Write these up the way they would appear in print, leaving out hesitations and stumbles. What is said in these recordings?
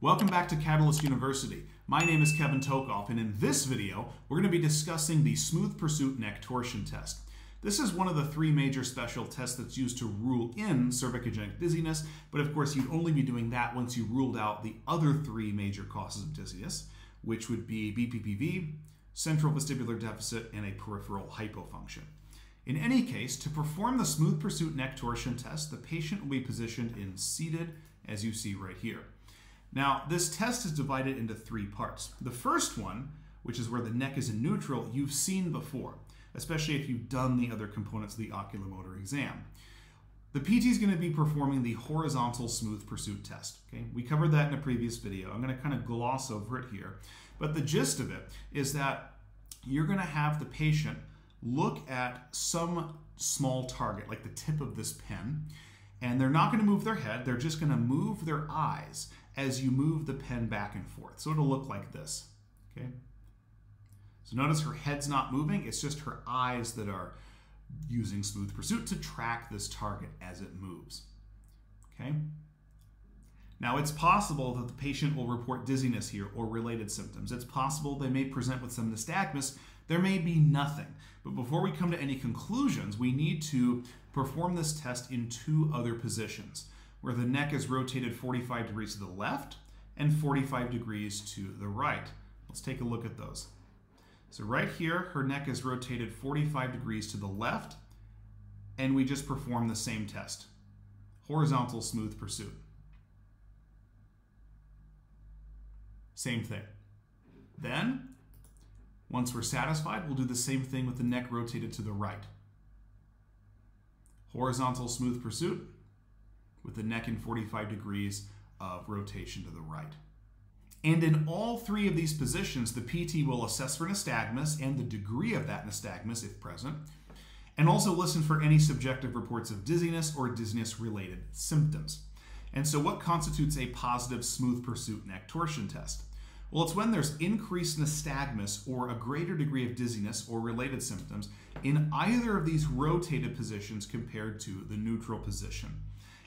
Welcome back to Catalyst University. My name is Kevin Tokoph, and in this video, we're going to be discussing the smooth pursuit neck torsion test. This is one of the three major special tests that's used to rule in cervicogenic dizziness, but of course, you'd only be doing that once you ruled out the other three major causes of dizziness, which would be BPPV, central vestibular deficit, and a peripheral hypofunction. In any case, to perform the smooth pursuit neck torsion test, the patient will be positioned in seated, as you see right here. Now, this test is divided into three parts. The first one, which is where the neck is in neutral, you've seen before, especially if you've done the other components of the oculomotor exam. The PT is going to be performing the horizontal smooth pursuit test. Okay? We covered that in a previous video. I'm going to kind of gloss over it here. But the gist of it is that you're going to have the patient look at some small target, like the tip of this pen, and they're not going to move their head. They're just going to move their eyes as you move the pen back and forth. So it'll look like this, okay? So notice her head's not moving, it's just her eyes that are using smooth pursuit to track this target as it moves, okay? Now it's possible that the patient will report dizziness here or related symptoms. It's possible they may present with some nystagmus. There may be nothing. But before we come to any conclusions, we need to perform this test in two other positions, where the neck is rotated 45 degrees to the left and 45 degrees to the right. Let's take a look at those. So right here, her neck is rotated 45 degrees to the left, and we just perform the same test, horizontal smooth pursuit. Same thing. Then, once we're satisfied, we'll do the same thing with the neck rotated to the right, horizontal smooth pursuit, with the neck in 45 degrees of rotation to the right. And in all three of these positions, the PT will assess for nystagmus and the degree of that nystagmus, if present, and also listen for any subjective reports of dizziness or dizziness-related symptoms. And so what constitutes a positive smooth pursuit neck torsion test? Well, it's when there's increased nystagmus or a greater degree of dizziness or related symptoms in either of these rotated positions compared to the neutral position.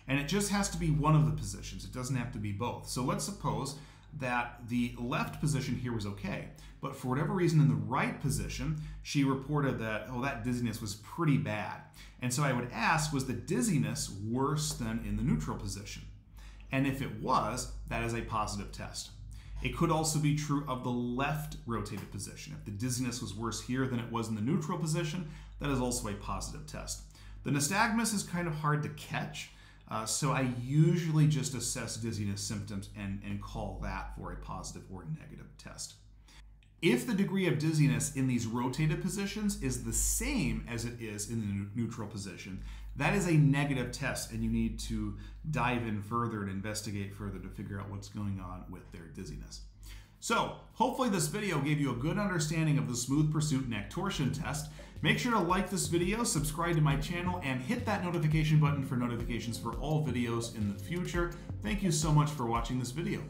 And it just has to be one of the positions. It doesn't have to be both. So let's suppose that the left position here was okay, but for whatever reason in the right position, she reported that, oh, that dizziness was pretty bad. And so I would ask, was the dizziness worse than in the neutral position? And if it was, that is a positive test. It could also be true of the left rotated position. If the dizziness was worse here than it was in the neutral position, that is also a positive test. The nystagmus is kind of hard to catch. So I usually just assess dizziness symptoms and call that for a positive or negative test. If the degree of dizziness in these rotated positions is the same as it is in the neutral position, that is a negative test, and you need to dive in further and investigate further to figure out what's going on with their dizziness. So hopefully this video gave you a good understanding of the smooth pursuit neck torsion test. Make sure to like this video, subscribe to my channel, and hit that notification button for notifications for all videos in the future. Thank you so much for watching this video.